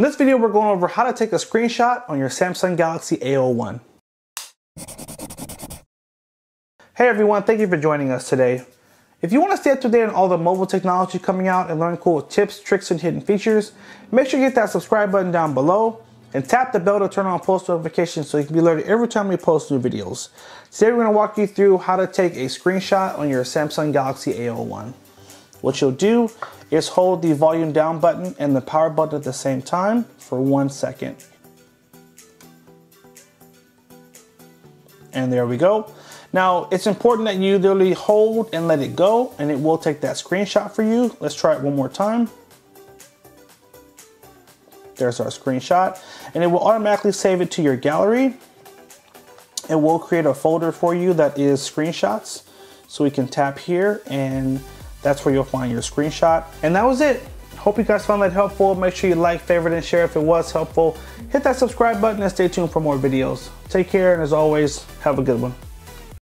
In this video, we're going over how to take a screenshot on your Samsung Galaxy A01. Hey everyone, thank you for joining us today. If you want to stay up to date on all the mobile technology coming out and learn cool tips, tricks, and hidden features, make sure you hit that subscribe button down below and tap the bell to turn on post notifications so you can be alerted every time we post new videos. Today we're going to walk you through how to take a screenshot on your Samsung Galaxy A01. What you'll do is hold the volume down button and the power button at the same time for 1 second. And there we go. Now it's important that you literally hold and let it go and it will take that screenshot for you. Let's try it one more time. There's our screenshot and it will automatically save it to your gallery. It will create a folder for you that is screenshots. So we can tap here and that's where you'll find your screenshot. And that was it. Hope you guys found that helpful. Make sure you like, favorite, and share if it was helpful. Hit that subscribe button and stay tuned for more videos. Take care, and as always, have a good one.